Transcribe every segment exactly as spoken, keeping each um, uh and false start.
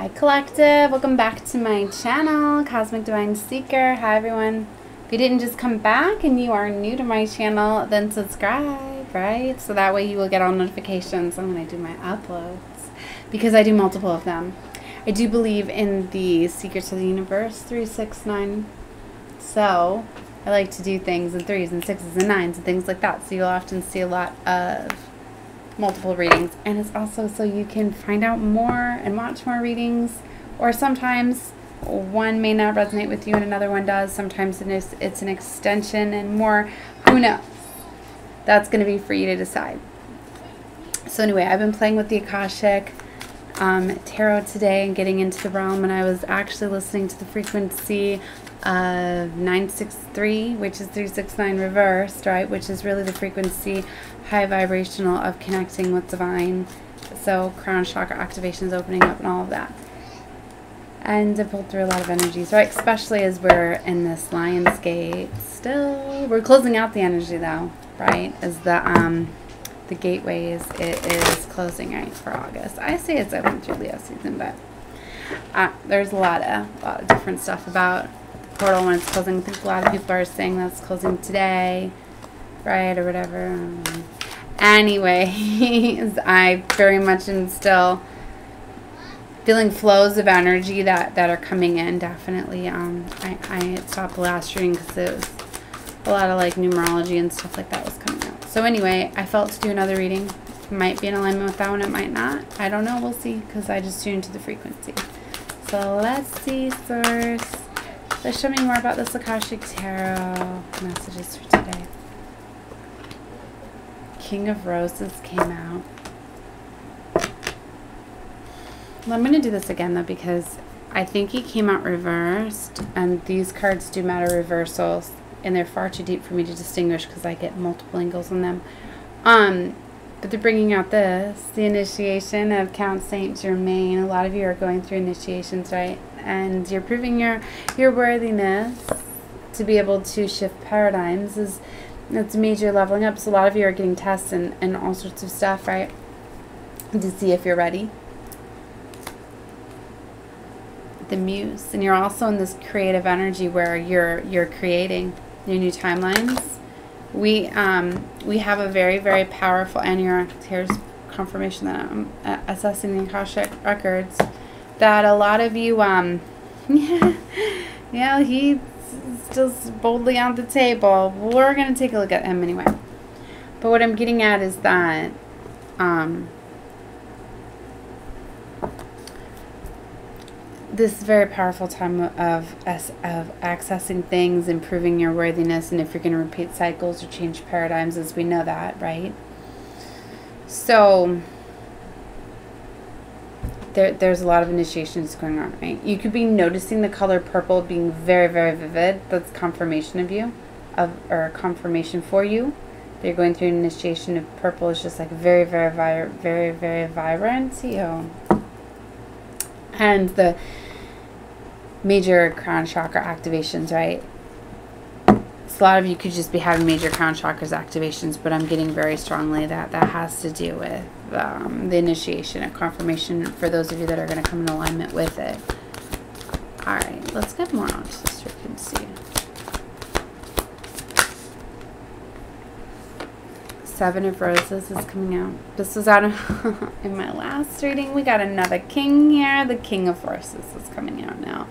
Hi Collective, welcome back to my channel, Cosmic Divine Seeker. Hi everyone. If you didn't just come back and you are new to my channel, then subscribe, right? So that way you will get all notifications when I do my uploads, because I do multiple of them. I do believe in the secrets of the universe, three, six, nine. So I like to do things in threes and sixes and nines and things like that. So you'll often see a lot of multiple readings, and it's also so you can find out more and watch more readings. Or sometimes one may not resonate with you and another one does. Sometimes it is, it's an extension and more, who knows? That's going to be for you to decide. So anyway, I've been playing with the Akashic um, Tarot today and getting into the realm, and I was actually listening to the frequency of nine six three, which is three six nine reversed, right, which is really the frequency, high vibrational, of connecting with divine. So crown chakra activations, opening up, and all of that. And I pulled through a lot of energies, right, especially as we're in this lion's gate still. We're closing out the energy though, right, as the um the gateways, it is closing, right, for August. I say it's open through Leo season, but uh, there's a lot of a lot of different stuff about portal when it's closing. I think a lot of people are saying that's closing today, right, or whatever. Um, anyways, I very much am still feeling flows of energy that, that are coming in, definitely. Um, I, I stopped the last reading because it was a lot of like numerology and stuff like that was coming out. So anyway, I felt to do another reading. It might be in alignment with that one, it might not. I don't know, we'll see, because I just tuned to the frequency. So let's see, source. So show me more about this Akashic Tarot messages for today. King of Roses came out. Well, I'm going to do this again, though, because I think he came out reversed, and these cards do matter reversals, and they're far too deep for me to distinguish because I get multiple angles on them. Um, but they're bringing out this, the initiation of Count Saint Germain. A lot of you are going through initiations, right? And you're proving your your worthiness to be able to shift paradigms. Is that's major leveling up. So a lot of you are getting tests and, and all sorts of stuff, right, to see if you're ready. The muse. And you're also in this creative energy where you're you're creating your new timelines. We um we have a very, very powerful, and your here's confirmation that I'm assessing the Akashic records, that a lot of you, um, yeah, yeah, he's just boldly on the table. We're going to take a look at him anyway. But what I'm getting at is that um, this is a very powerful time of, of accessing things, improving your worthiness, and if you're going to repeat cycles or change paradigms, as we know that, right? So There, there's a lot of initiations going on, right? You could be noticing the color purple being very, very vivid. That's confirmation of you, of or confirmation for you. They're going through an initiation of purple. It's just like very, very, very, very, very vibrant, you know. And the major crown chakra activations, right? So a lot of you could just be having major crown chakras activations, but I'm getting very strongly that that has to do with Um, the initiation and confirmation for those of you that are going to come in alignment with it. All right, let's get more onto this so you can see. Seven of Roses is coming out. This was out of in my last reading. We got another king here. The King of Roses is coming out now.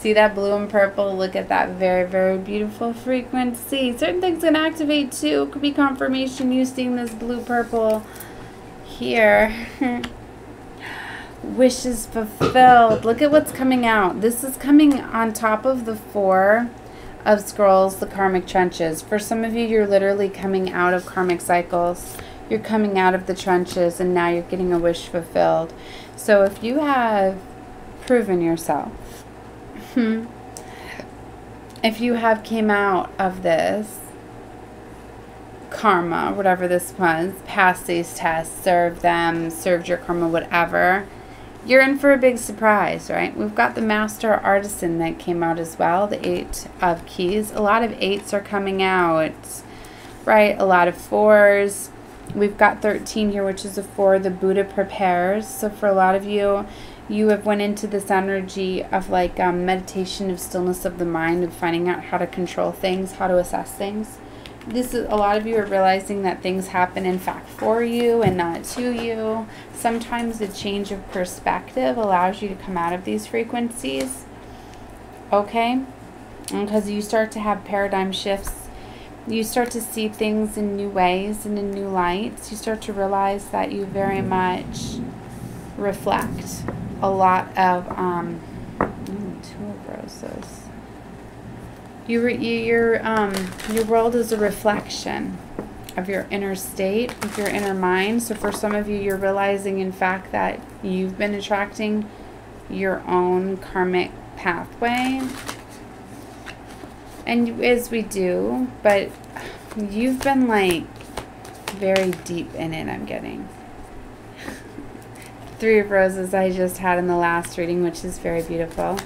See that blue and purple? Look at that very, very beautiful frequency. Certain things can activate too. It could be confirmation, you seeing this blue-purple here. Wishes fulfilled. Look at what's coming out. This is coming on top of the Four of Scrolls, the karmic trenches. For some of you, you're literally coming out of karmic cycles. You're coming out of the trenches, and now you're getting a wish fulfilled. So if you have proven yourself, if you have came out of this karma, whatever this was, passed these tests, served them, served your karma, whatever, you're in for a big surprise, right? We've got the Master Artisan that came out as well, the Eight of Keys. A lot of eights are coming out, right? A lot of fours. We've got thirteen here, which is a four. The Buddha prepares. So for a lot of you, you have went into this energy of like um, meditation, of stillness of the mind, of finding out how to control things, how to assess things. This is, a lot of you are realizing that things happen in fact for you and not to you. Sometimes a change of perspective allows you to come out of these frequencies, okay? Because you start to have paradigm shifts. You start to see things in new ways and in new lights. You start to realize that you very much reflect a lot of um ooh, two of roses. You, you, your, um, your world is a reflection of your inner state, of your inner mind. So for some of you, you're realizing, in fact, that you've been attracting your own karmic pathway. And as we do, but you've been, like, very deep in it, I'm getting. Three of Roses I just had in the last reading, which is very beautiful.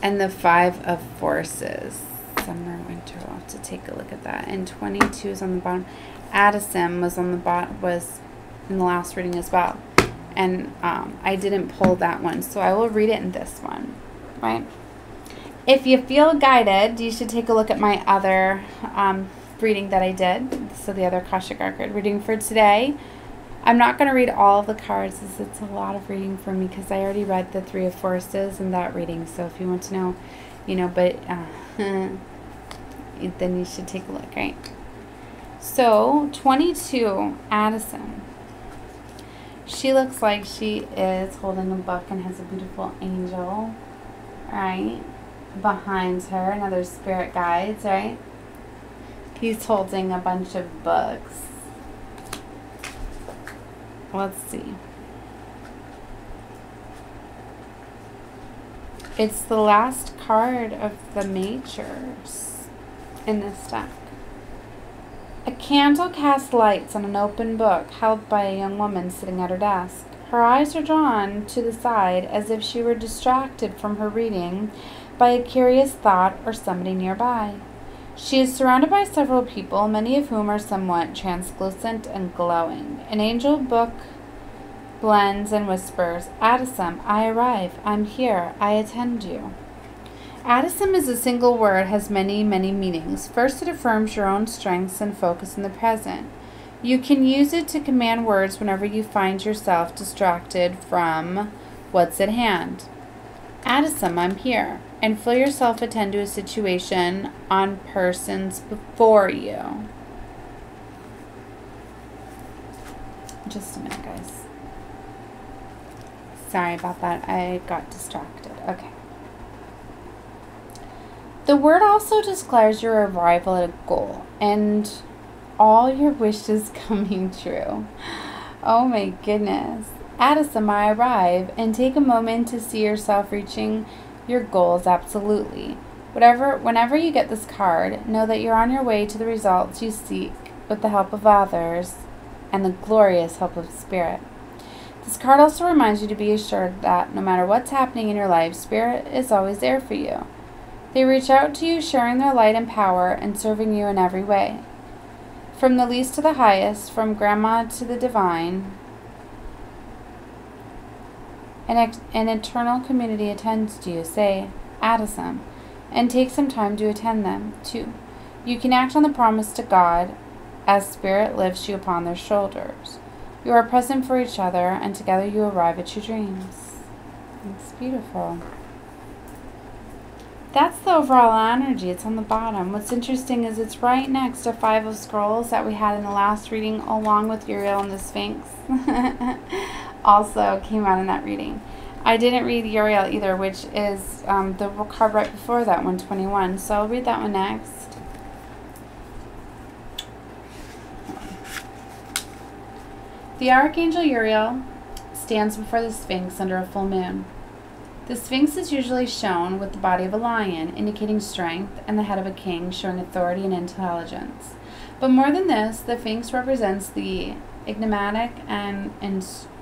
And the Five of Forces. Summer, winter. We'll have to take a look at that. And twenty-two is on the bottom. Addison was on the bottom, was in the last reading as well. And um, I didn't pull that one, so I will read it in this one, right? If you feel guided, you should take a look at my other um, reading that I did. So the other Akashic Record reading for today. I'm not going to read all of the cards, as it's a lot of reading for me, because I already read the Three of Forces in that reading. So if you want to know, you know, but uh, then you should take a look, right? So twenty-two, Addison. She looks like she is holding a book and has a beautiful angel, right, behind her, another spirit guides, right? He's holding a bunch of books. Let's see. It's the last card of the majors in this deck. A candle casts lights on an open book held by a young woman sitting at her desk. Her eyes are drawn to the side as if she were distracted from her reading by a curious thought or somebody nearby. She is surrounded by several people, many of whom are somewhat translucent and glowing. An angel book blends and whispers, "Addison, I arrive. I'm here. I attend you." Addison is a single word, has many, many meanings. First, it affirms your own strengths and focus in the present. You can use it to command words whenever you find yourself distracted from what's at hand. Addison, I'm here. And feel yourself attend to a situation on persons before you. Just a minute, guys. Sorry about that. I got distracted. Okay. The word also declares your arrival at a goal and all your wishes coming true. Oh my goodness. Addison, I arrive, and take a moment to see yourself reaching your goals, absolutely. Whatever, whenever you get this card, know that you're on your way to the results you seek with the help of others and the glorious help of Spirit. This card also reminds you to be assured that no matter what's happening in your life, Spirit is always there for you. They reach out to you, sharing their light and power and serving you in every way. From the least to the highest, from grandma to the divine, An, an eternal community attends to you, say, Addison, and take some time to attend them, too. You can act on the promise to God as Spirit lifts you upon their shoulders. You are present for each other, and together you arrive at your dreams. It's beautiful. That's the overall energy. It's on the bottom. What's interesting is it's right next to Five of Scrolls that we had in the last reading, along with Uriel and the Sphinx. Also came out in that reading. I didn't read Uriel either, which is um, the card right before that, one twenty-one. So I'll read that one next. The Archangel Uriel stands before the Sphinx under a full moon. The Sphinx is usually shown with the body of a lion, indicating strength, and the head of a king, showing authority and intelligence. But more than this, the Sphinx represents the enigmatic and instructive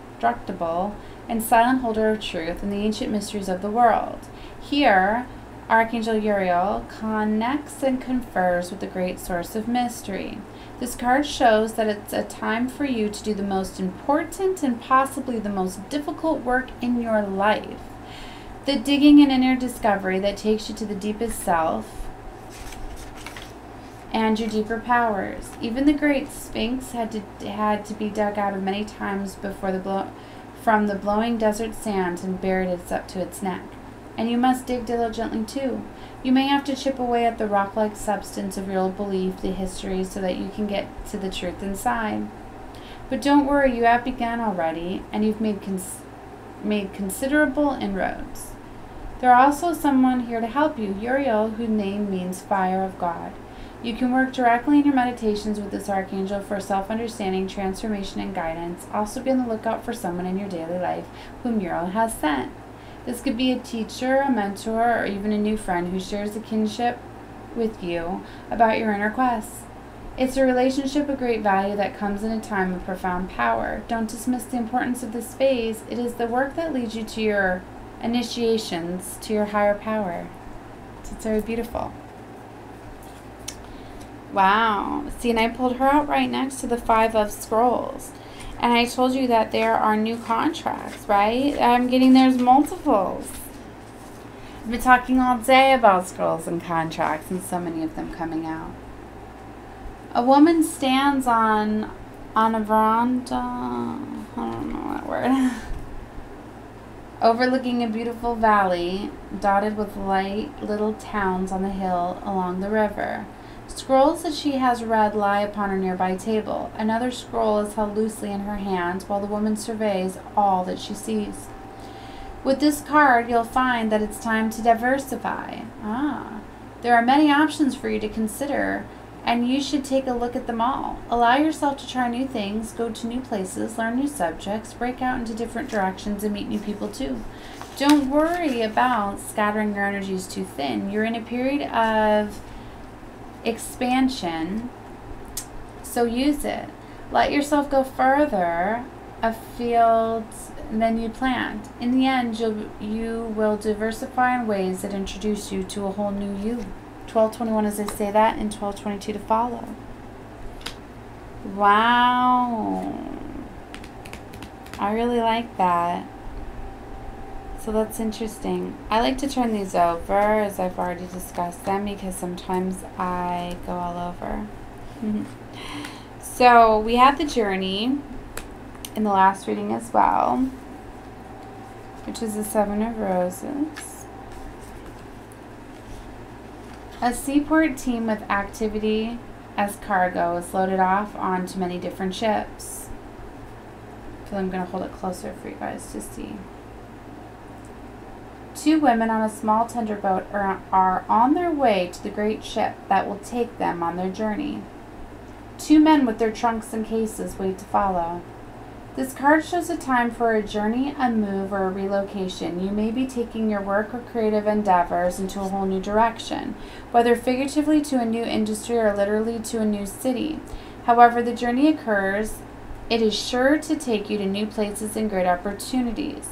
and silent holder of truth and the ancient mysteries of the world. Here, Archangel Uriel connects and confers with the great source of mystery. This card shows that it's a time for you to do the most important and possibly the most difficult work in your life. The digging and inner discovery that takes you to the deepest self and your deeper powers. Even the great Sphinx had to had to be dug out of many times before the blow from the blowing desert sands and buried it up to its neck. And you must dig diligently too. You may have to chip away at the rock-like substance of your old belief, the history, so that you can get to the truth inside. But don't worry, you have begun already, and you've made cons made considerable inroads. There are also someone here to help you, Uriel, whose name means fire of God. You can work directly in your meditations with this archangel for self-understanding, transformation, and guidance. Also be on the lookout for someone in your daily life whom Uriel has sent. This could be a teacher, a mentor, or even a new friend who shares a kinship with you about your inner quests. It's a relationship of great value that comes in a time of profound power. Don't dismiss the importance of this phase. It is the work that leads you to your initiations, to your higher power. It's very beautiful. Wow. See, and I pulled her out right next to the Five of Scrolls. And I told you that there are new contracts, right? I'm getting there's multiples. I've been talking all day about scrolls and contracts and so many of them coming out. A woman stands on, on a veranda, I don't know that word, overlooking a beautiful valley dotted with light little towns on the hill along the river. Scrolls that she has read lie upon her nearby table. Another scroll is held loosely in her hand while the woman surveys all that she sees. With this card, you'll find that it's time to diversify. Ah, there are many options for you to consider, and you should take a look at them all. Allow yourself to try new things, go to new places, learn new subjects, break out into different directions, and meet new people too. Don't worry about scattering your energies too thin. You're in a period of expansion, so use it. Let yourself go further afield than you planned. In the end, you'll, you will diversify in ways that introduce you to a whole new you. twelve twenty-one as I say that, and twelve twenty-two to follow. Wow. I really like that. So that's interesting. I like to turn these over, as I've already discussed them, because sometimes I go all over. So we had the journey in the last reading as well, which is the Seven of Roses. A seaport team with activity as cargo is loaded off onto many different ships. So I'm going to hold it closer for you guys to see. Two women on a small tender boat are, are on their way to the great ship that will take them on their journey. Two men with their trunks and cases wait to follow. This card shows a time for a journey, a move, or a relocation. You may be taking your work or creative endeavors into a whole new direction, whether figuratively to a new industry or literally to a new city. However the journey occurs, it is sure to take you to new places and great opportunities.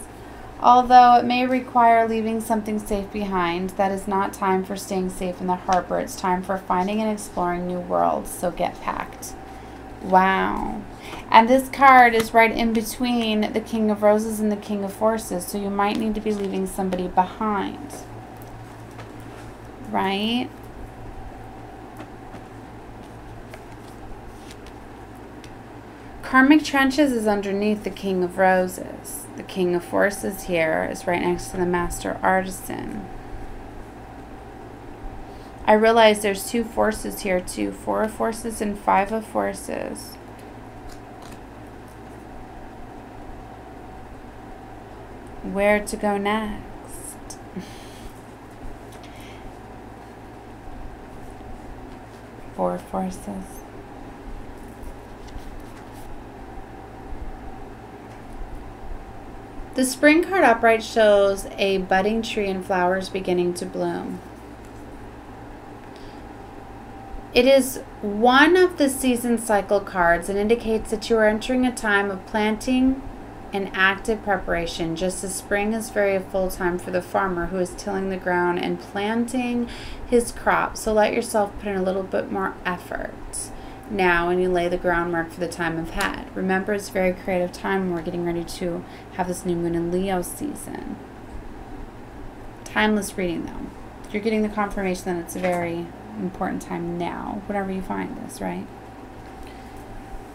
Although it may require leaving something safe behind, that is not time for staying safe in the harbor. It's time for finding and exploring new worlds, so get packed. Wow. And this card is right in between the King of Roses and the King of Forces, so you might need to be leaving somebody behind. Right? Karmic Trenches is underneath the King of Roses. The King of Forces here is right next to the Master Artisan. I realize there's two forces here too. Four of Forces and Five of Forces. Where to go next? Four Forces. The spring card upright shows a budding tree and flowers beginning to bloom. It is one of the season cycle cards and indicates that you are entering a time of planting and active preparation, just as spring is very full time for the farmer who is tilling the ground and planting his crop. So let yourself put in a little bit more effort now and you lay the groundwork for the time I've had. Remember, it's a very creative time. We're getting ready to have this new moon in Leo season. Timeless reading, though. You're getting the confirmation that it's a very important time now, whenever you find this, right?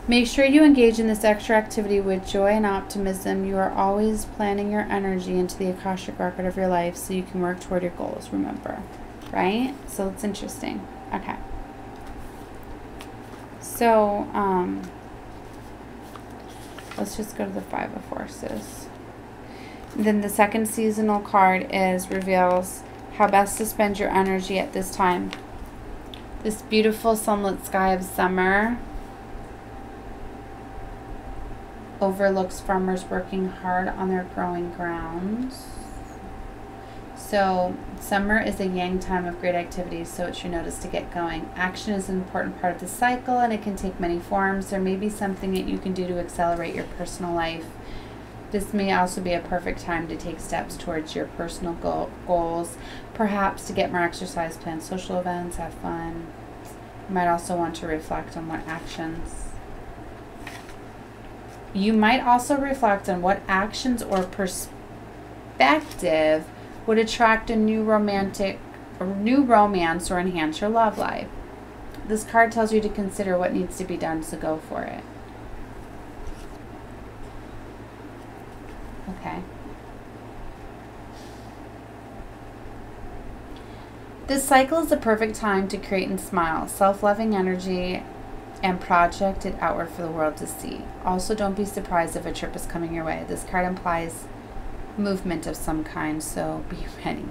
Make sure you engage in this extra activity with joy and optimism. You are always planning your energy into the Akashic record of your life so you can work toward your goals, remember, right? So it's interesting. Okay. So, um, let's just go to the Five of Forces. Then the second seasonal card is reveals how best to spend your energy at this time. This beautiful sunlit sky of summer overlooks farmers working hard on their growing grounds. So summer is a yang time of great activity, so it's your notice to get going. Action is an important part of the cycle, and it can take many forms. There may be something that you can do to accelerate your personal life. This may also be a perfect time to take steps towards your personal goal, goals, perhaps to get more exercise, plan social events, have fun. You might also want to reflect on what actions. You might also reflect on what actions or perspective would attract a new romantic or new romance or enhance your love life. This card tells you to consider what needs to be done, so go for it. Okay. This cycle is the perfect time to create and smile, self-loving energy, and project it outward for the world to see. Also, don't be surprised if a trip is coming your way. This card implies movement of some kind, so be ready.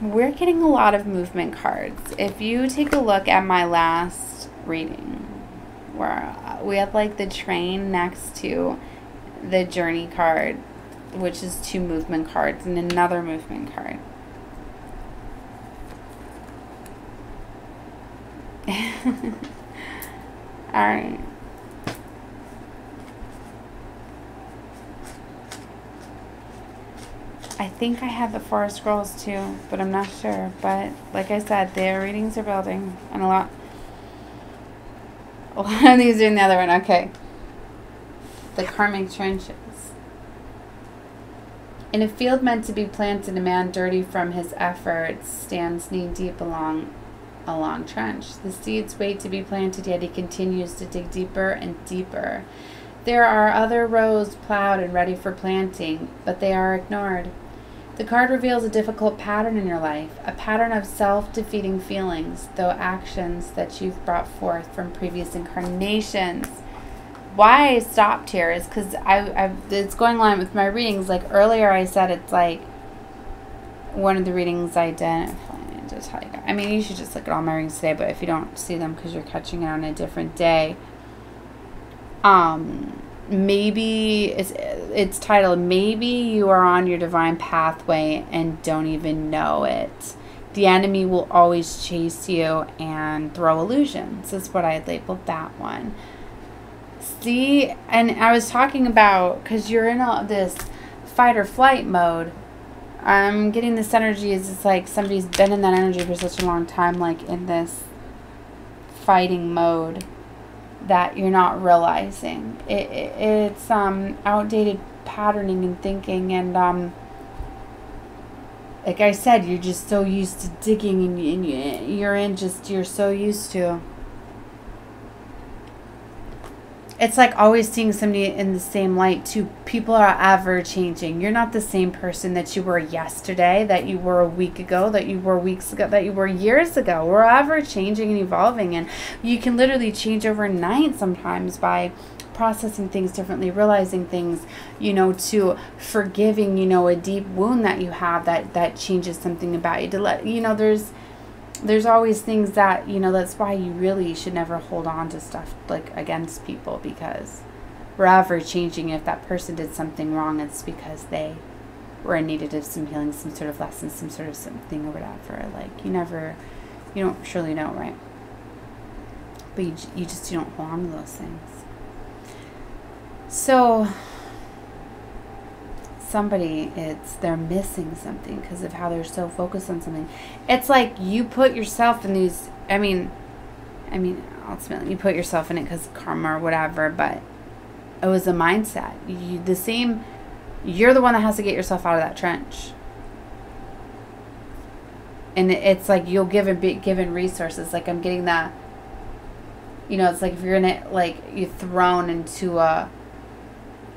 We're getting a lot of movement cards. If you take a look at my last reading, where we have like the train next to the journey card, which is two movement cards and another movement card. Alright. I think I have the Forest Girls too, but I'm not sure. But like I said, their readings are building, and a lot a lot of these are in the other one. Okay. The Karmic Trenches. In a field meant to be planted, a man dirty from his efforts stands knee deep along a long trench. The seeds wait to be planted, yet he continues to dig deeper and deeper. There are other rows plowed and ready for planting, but they are ignored. The card reveals a difficult pattern in your life, a pattern of self-defeating feelings, though actions that you've brought forth from previous incarnations. Why I stopped here is because I, I've, it's going along with my readings. Like earlier I said, it's like one of the readings I did. I mean, you should just look at all my readings today, but if you don't see them because you're catching it on a different day, um, maybe it's, it's titled, maybe you are on your divine pathway and don't even know it. The enemy will always chase you and throw illusions, is what I labeled that one. See, and I was talking about, because you're in all this fight or flight mode, I'm getting this energy is it's like somebody's been in that energy for such a long time, like in this fighting mode, that you're not realizing. It, it, it's um, outdated patterning and thinking, and um, like I said, you're just so used to digging, and, you, and you, you're in just, you're so used to. It's like always seeing somebody in the same light too. People are ever changing. You're not the same person that you were yesterday, that you were a week ago, that you were weeks ago, that you were years ago. We're ever changing and evolving, and you can literally change overnight sometimes by processing things differently, realizing things, you know, to forgiving, you know, a deep wound that you have that, that changes something about you. To let, you know, there's There's always things that, you know, that's why you really should never hold on to stuff, like, against people, because we're ever changing. If that person did something wrong, it's because they were in need of some healing, some sort of lesson, some sort of something or whatever. Like, you never, you don't surely know, right? But you, you just, you don't hold on to those things. So, somebody, it's they're missing something because of how they're so focused on something. It's like you put yourself in these, I mean, I mean, ultimately you put yourself in it because karma or whatever, but it was a mindset. You, the same, you're the one that has to get yourself out of that trench. And it's like you'll give and be given resources. Like I'm getting that, you know, it's like if you're in it, like you're thrown into a,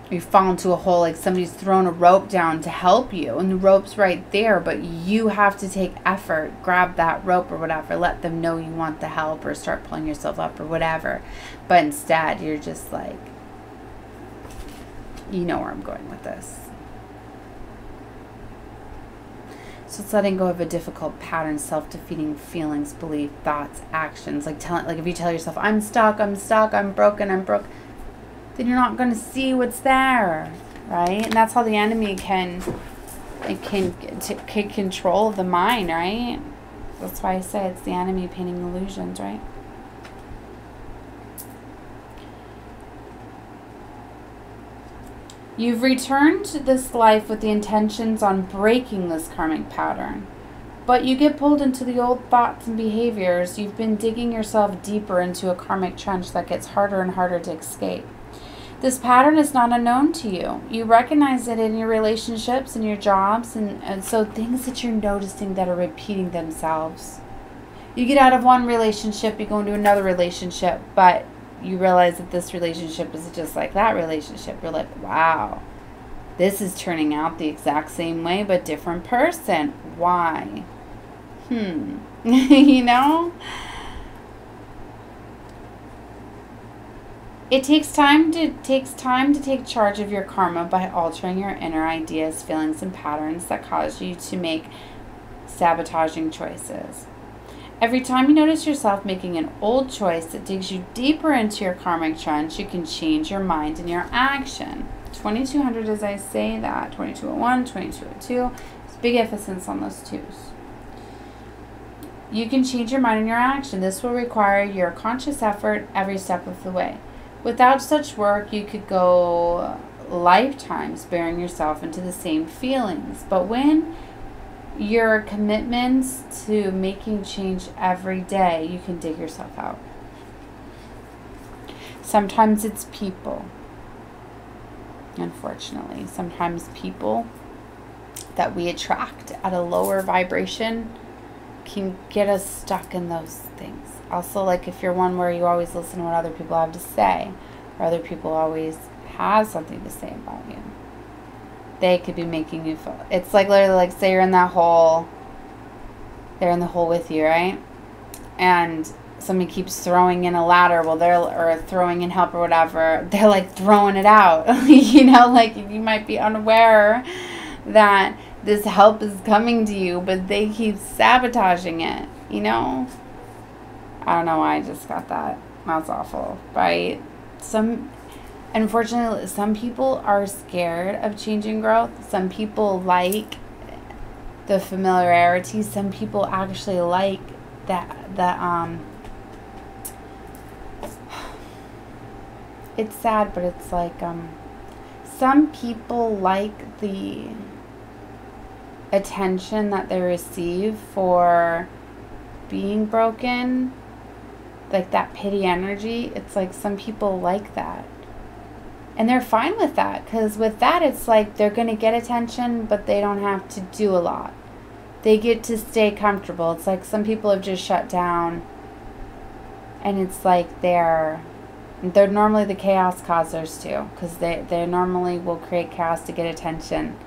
you fall into a hole, like somebody's thrown a rope down to help you and the rope's right there, but you have to take effort, grab that rope or whatever, let them know you want the help or start pulling yourself up or whatever. But instead you're just like, you know where I'm going with this. So it's letting go of a difficult pattern, self-defeating feelings, belief, thoughts, actions. Like tell, like if you tell yourself, I'm stuck, I'm stuck, I'm broken, I'm broke, then you're not going to see what's there, right? And that's how the enemy can, it can take control of the mind, right? That's why I say it's the enemy painting illusions, right? You've returned to this life with the intentions on breaking this karmic pattern, but you get pulled into the old thoughts and behaviors. You've been digging yourself deeper into a karmic trench that gets harder and harder to escape. This pattern is not unknown to you. You recognize it in your relationships and your jobs, and, and so things that you're noticing that are repeating themselves. You get out of one relationship, you go into another relationship, but you realize that this relationship is just like that relationship. You're like, wow, this is turning out the exact same way, but different person. Why? Hmm. You know? It takes time to takes time to take charge of your karma by altering your inner ideas, feelings, and patterns that cause you to make sabotaging choices. Every time you notice yourself making an old choice that digs you deeper into your karmic trench, you can change your mind and your action. twenty-two hundred as I say that, twenty-two oh one, twenty-two oh two, it's big emphasis on those twos. You can change your mind and your action. This will require your conscious effort every step of the way. Without such work, you could go lifetimes bearing yourself into the same feelings, but when your commitments to making change every day, you can dig yourself out. Sometimes it's people. Unfortunately, sometimes people that we attract at a lower vibration can get us stuck in those things. Also, like if you're one where you always listen to what other people have to say, or other people always have something to say about you, they could be making you feel, it's like literally like say you're in that hole, they're in the hole with you, right? And somebody keeps throwing in a ladder, well they're, or throwing in help or whatever, they're like throwing it out. You know, like you might be unaware that this help is coming to you, but they keep sabotaging it, you know? I don't know why I just got that. That's awful, right? Some... Unfortunately, some people are scared of change and growth. Some people like the familiarity. Some people actually like that. The, um, it's sad, but it's like um, some people like the attention that they receive for being broken, like that pity energy. It's like some people like that. And they're fine with that, because with that, it's like they're going to get attention, but they don't have to do a lot. They get to stay comfortable. It's like some people have just shut down, and it's like they're they're normally the chaos causers too, because they, they normally will create chaos to get attention.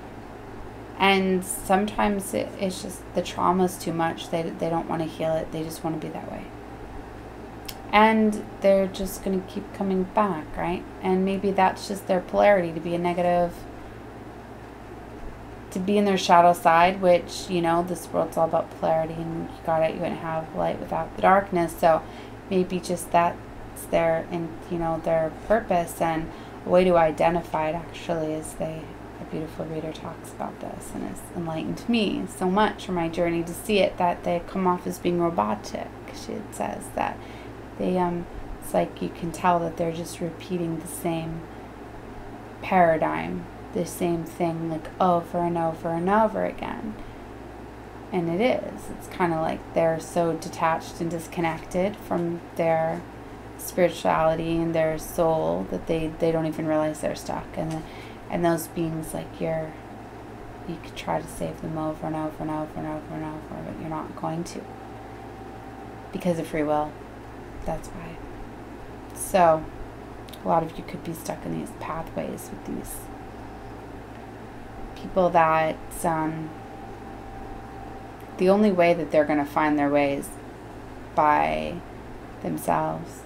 And sometimes it, it's just the trauma is too much. They, they don't want to heal it. They just want to be that way. And they're just going to keep coming back, right? And maybe that's just their polarity, to be a negative, to be in their shadow side, which, you know, this world's all about polarity, and you got it, you wouldn't have light without the darkness. So maybe just that's their, and you know, their purpose and a way to identify it, actually, is they, a beautiful reader talks about this, and it's enlightened me so much for my journey to see it, that they come off as being robotic. She says that They, um, it's like you can tell that they're just repeating the same paradigm the same thing like over and over and over again. And it is. It's kind of like they're so detached and disconnected from their spirituality and their soul that they, they don't even realize they're stuck. And and those beings, like, you're, you could try to save them over and over and over and over and over, but you're not going to. Because of free will. That's why. So, a lot of you could be stuck in these pathways with these people that... Um, the only way that they're going to find their way is by themselves.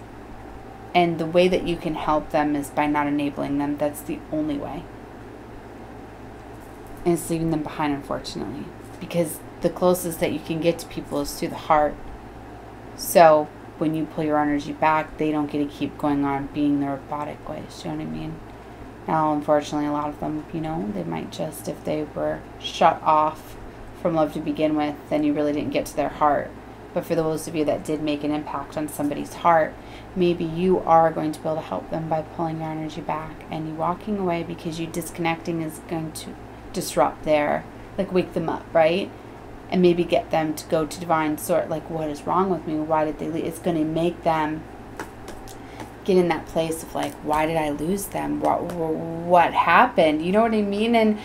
And the way that you can help them is by not enabling them. That's the only way. And it's leaving them behind, unfortunately. Because the closest that you can get to people is through the heart. So when you pull your energy back, they don't get to keep going on being the robotic ways. You know what I mean? Now, unfortunately, a lot of them, you know, they might just, if they were shut off from love to begin with, then you really didn't get to their heart. But for those of you that did make an impact on somebody's heart, maybe you are going to be able to help them by pulling your energy back, and you walking away, because you disconnecting is going to disrupt their, like, wake them up, right? And maybe get them to go to divine sort, like, what is wrong with me? Why did they leave? It's going to make them get in that place of, like, why did I lose them? What, what happened? You know what I mean? And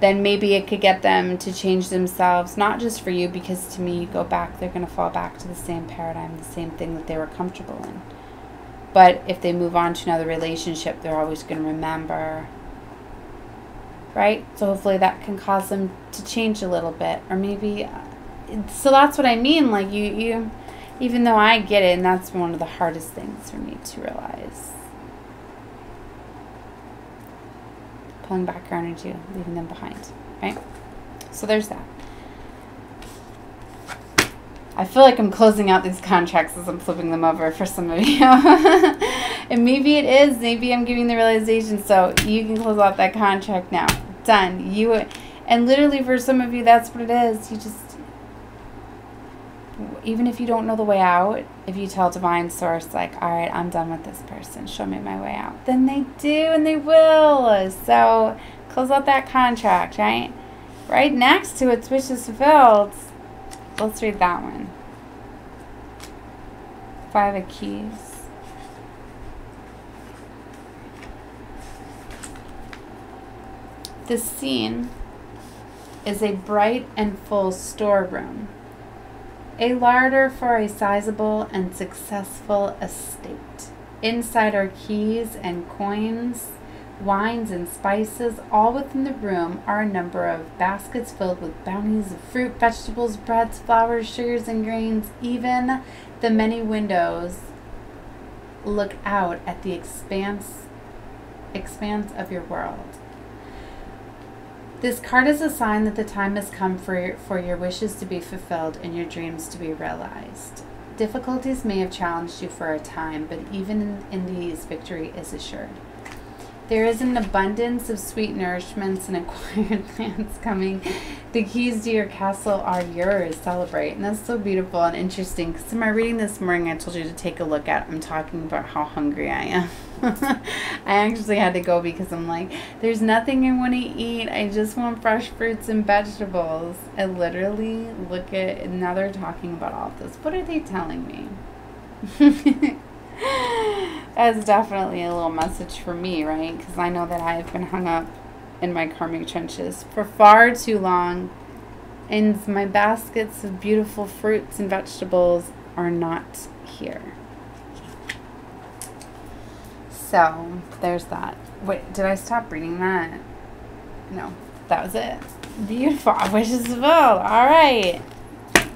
then maybe it could get them to change themselves, not just for you, because to me, you go back, they're going to fall back to the same paradigm, the same thing that they were comfortable in. But if they move on to another relationship, they're always going to remember, right? So hopefully that can cause them to change a little bit, or maybe, so that's what I mean, like you, you, even though I get it, and that's one of the hardest things for me to realize. Pulling back your energy, leaving them behind, right? So there's that. I feel like I'm closing out these contracts as I'm flipping them over for some of you. And maybe it is. Maybe I'm giving the realization. So you can close out that contract now. Done. You, and literally for some of you, that's what it is. You just, even if you don't know the way out, if you tell divine source, like, all right, I'm done with this person, show me my way out, then they do, and they will. So close out that contract, right? Right next to it's wishes fulfilled. Let's read that one. Five of Keys. The scene is a bright and full storeroom, a larder for a sizable and successful estate. Inside are keys and coins, wines and spices. All within the room are a number of baskets filled with bounties of fruit, vegetables, breads, flowers, sugars, and grains. Even the many windows look out at the expanse, expanse of your world. This card is a sign that the time has come for your, for your wishes to be fulfilled and your dreams to be realized. Difficulties may have challenged you for a time, but even in, in these, victory is assured. There is an abundance of sweet nourishments and acquired lands coming. The keys to your castle are yours. Celebrate. And that's so beautiful and interesting, because in my reading this morning, I told you to take a look at, I'm talking about how hungry I am. I actually had to go because I'm like, there's nothing I want to eat. I just want fresh fruits and vegetables. I literally look at, and now they're talking about all of this. What are they telling me? That's definitely a little message for me, right? Because I know that I have been hung up in my karmic trenches for far too long. And my baskets of beautiful fruits and vegetables are not here. So, there's that. Wait, did I stop reading that? No, that was it. Beautiful. Wishes fulfilled. All right.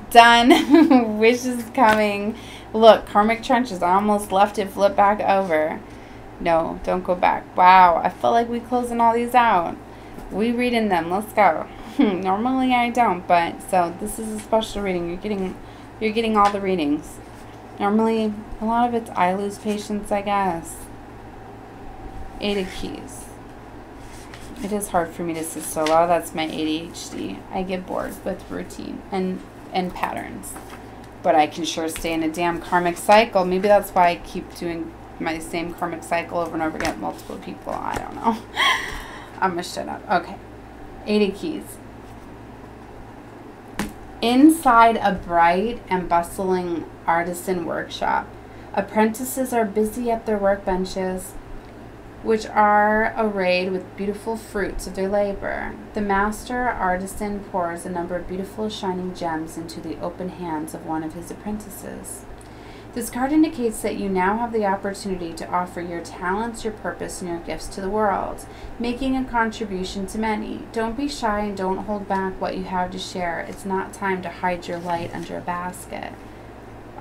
Done. Wishes coming. Look, karmic trenches. I almost left it. Flip back over. No, don't go back. Wow. I felt like we closing all these out. We reading them. Let's go. Normally I don't, but so this is a special reading. You're getting, you're getting all the readings. Normally, a lot of it's I lose patience, I guess. Eight of Keys. It is hard for me to sit so low. That's my A D H D. I get bored with routine and, and patterns. But I can sure stay in a damn karmic cycle. Maybe that's why I keep doing my same karmic cycle over and over again with multiple people. I don't know. I'm just shut up. Okay. Eight of Keys. Inside a bright and bustling artisan workshop, apprentices are busy at their workbenches, which are arrayed with beautiful fruits of their labor. The master artisan pours a number of beautiful shining gems into the open hands of one of his apprentices. This card indicates that you now have the opportunity to offer your talents, your purpose, and your gifts to the world, making a contribution to many. Don't be shy and don't hold back what you have to share. It's not time to hide your light under a basket.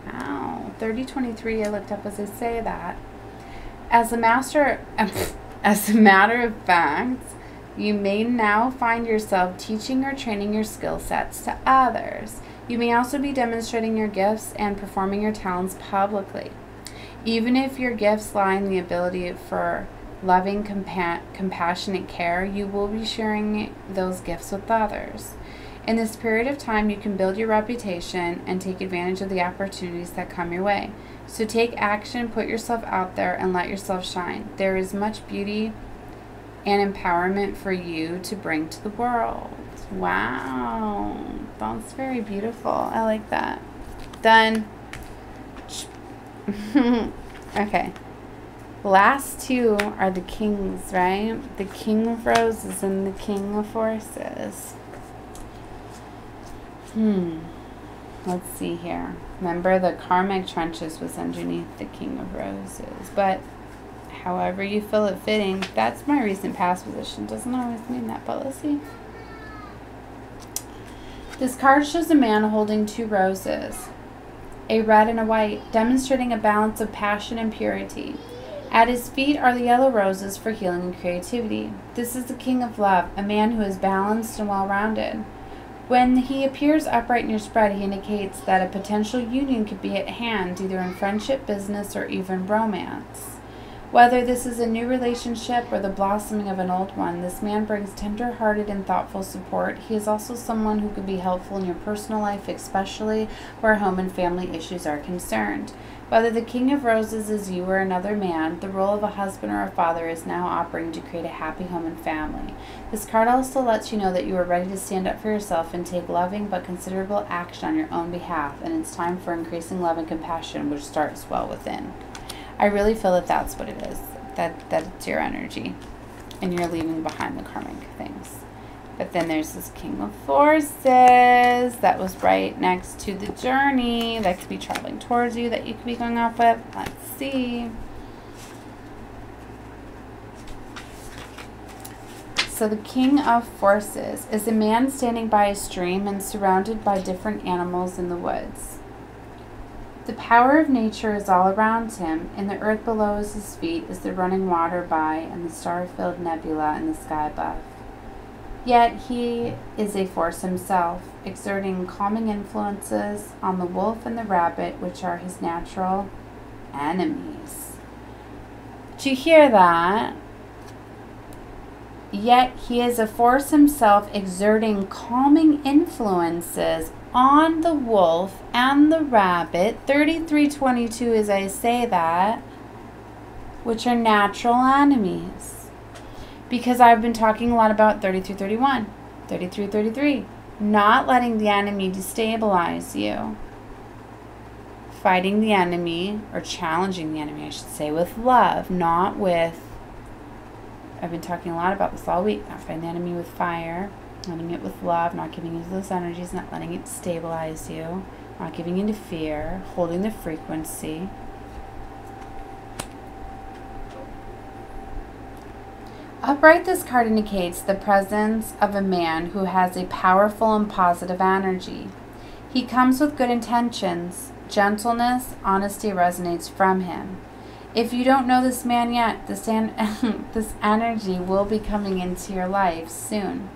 Wow. thirty twenty-three, I looked up as I say that. As a master, as a matter of fact, you may now find yourself teaching or training your skill sets to others. You may also be demonstrating your gifts and performing your talents publicly. Even if your gifts lie in the ability for loving, compa compassionate care, you will be sharing those gifts with others. In this period of time, you can build your reputation and take advantage of the opportunities that come your way. So take action, put yourself out there, and let yourself shine. There is much beauty and empowerment for you to bring to the world. Wow, that's very beautiful. I like that. Done. Okay. Last two are the kings, right? The King of Roses and the King of Forces. Hmm. Let's see here. Remember, the Karmic Trenches was underneath the King of Roses, but however you feel it fitting, that's my recent past position. Doesn't always mean that, but let's see. This card shows a man holding two roses, a red and a white, demonstrating a balance of passion and purity. At his feet are the yellow roses for healing and creativity. This is the King of Love, a man who is balanced and well-rounded. When he appears upright in your spread, he indicates that a potential union could be at hand, either in friendship, business, or even romance. Whether this is a new relationship or the blossoming of an old one, this man brings tender-hearted and thoughtful support. He is also someone who could be helpful in your personal life, especially where home and family issues are concerned. Whether the King of Roses is you or another man, the role of a husband or a father is now operating to create a happy home and family. This card also lets you know that you are ready to stand up for yourself and take loving but considerable action on your own behalf, and it's time for increasing love and compassion, which starts well within. I really feel that that's what it is, that that's your energy, and you're leaving behind the karmic things. But then there's this King of Forces that was right next to the journey that could be traveling towards you, that you could be going off with. Let's see. So the King of Forces is a man standing by a stream and surrounded by different animals in the woods. The power of nature is all around him, and the earth below his feet is the running water by and the star-filled nebula in the sky above. Yet he is a force himself, exerting calming influences on the wolf and the rabbit, which are his natural enemies. Did you hear that? Yet he is a force himself, exerting calming influences on the wolf and the rabbit, thirty-three twenty-two as I say that, which are natural enemies. Because I've been talking a lot about thirty-three thirty-one, thirty-three thirty-three, not letting the enemy destabilize you. Fighting the enemy, or challenging the enemy, I should say, with love, not with, I've been talking a lot about this all week, not fighting the enemy with fire. Letting it with love, not giving into those energies, not letting it stabilize you, not giving into fear, holding the frequency. Upright, this card indicates the presence of a man who has a powerful and positive energy. He comes with good intentions. Gentleness, honesty resonates from him. If you don't know this man yet, this, en this energy will be coming into your life soon.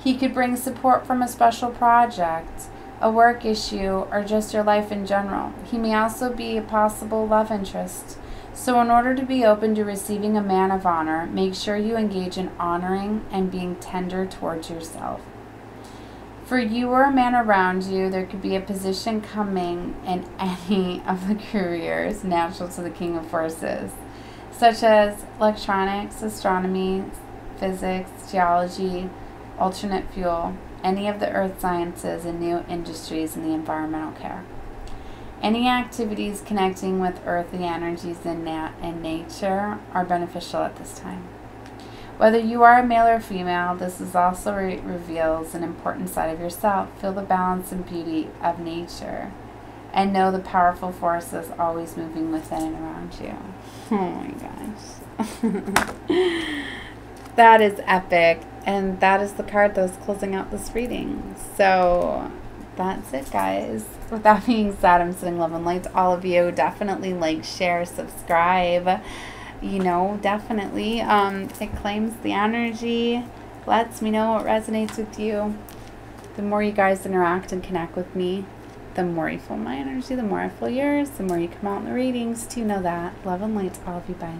He could bring support from a special project, a work issue, or just your life in general. He may also be a possible love interest. So in order to be open to receiving a man of honor, make sure you engage in honoring and being tender towards yourself. For you or a man around you, there could be a position coming in any of the careers natural to the King of Forces, such as electronics, astronomy, physics, geology, alternate fuel, any of the earth sciences and new industries in the environmental care. Any activities connecting with earthly energies and, nat and nature are beneficial at this time. Whether you are a male or female, this is also re reveals an important side of yourself. Feel the balance and beauty of nature and know the powerful forces always moving within and around you. Oh my gosh. That is epic. And that is the card that was closing out this reading. So that's it, guys. With that being said, I'm sending love and light to all of you. Definitely like, share, subscribe. You know, definitely. Um, it claims the energy, lets me know what resonates with you. The more you guys interact and connect with me, the more you feel my energy, the more I feel yours, the more you come out in the readings. Do you know that? Love and light to all of you. Bye.